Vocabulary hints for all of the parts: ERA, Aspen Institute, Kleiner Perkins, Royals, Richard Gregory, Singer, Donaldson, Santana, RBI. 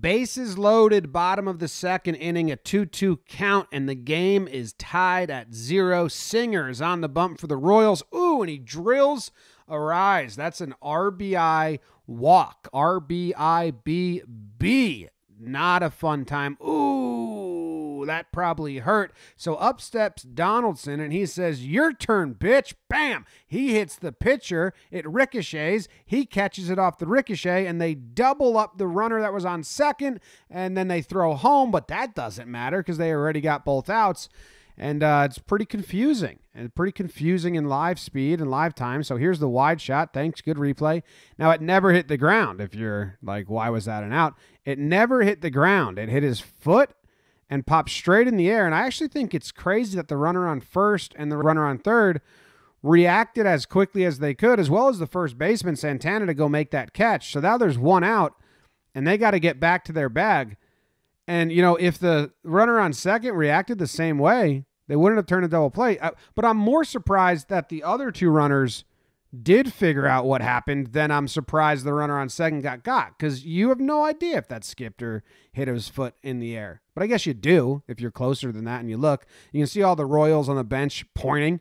Bases loaded, bottom of the second inning, a 2-2 count, and the game is tied at 0. Singer is on the bump for the Royals. Ooh, and he drills a rise. That's an RBI walk. RBIBB. Not a fun time. Ooh, that probably hurt. So up steps Donaldson, and he says, "Your turn, bitch." Bam! He hits the pitcher. It ricochets. He catches it off the ricochet, and they double up the runner that was on second, and then they throw home, but that doesn't matter because they already got both outs. And it's pretty confusing in live speed and live time. So here's the wide shot. Thanks. Good replay. Now, it never hit the ground. If you're like, why was that an out? It never hit the ground. It hit his foot and popped straight in the air. And I actually think it's crazy that the runner on first and the runner on third reacted as quickly as they could, as well as the first baseman, Santana, to go make that catch. So now there's one out, and they got to get back to their bag. And, you know, if the runner on second reacted the same way, they wouldn't have turned a double play. But I'm more surprised that the other two runners did figure out what happened than I'm surprised the runner on second got, because you have no idea if that skipped or hit his foot in the air. But I guess you do if you're closer than that and you look. You can see all the Royals on the bench pointing.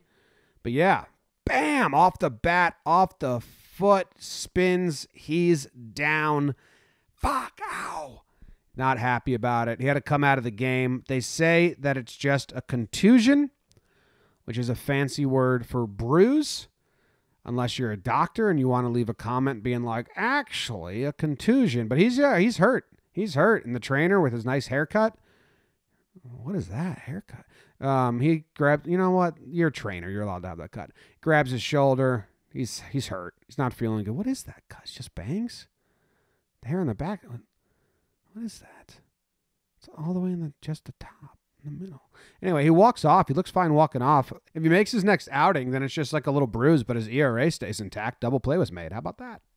But, yeah, bam, off the bat, off the foot, spins, he's down. Fuck, ow. Not happy about it. He had to come out of the game. They say that it's just a contusion, which is a fancy word for bruise, unless you're a doctor and you want to leave a comment being like, actually, a contusion. But he's hurt. He's hurt. And the trainer with his nice haircut. What is that haircut? He grabbed, you know what? You're a trainer. You're allowed to have that cut. Grabs his shoulder. He's hurt. He's not feeling good. What is that cut? It's just bangs? The hair on the back. What is that? It's all the way in just the top, in the middle. Anyway, he walks off. He looks fine walking off. If he makes his next outing, then it's just like a little bruise, but his ERA stays intact. Double play was made. How about that?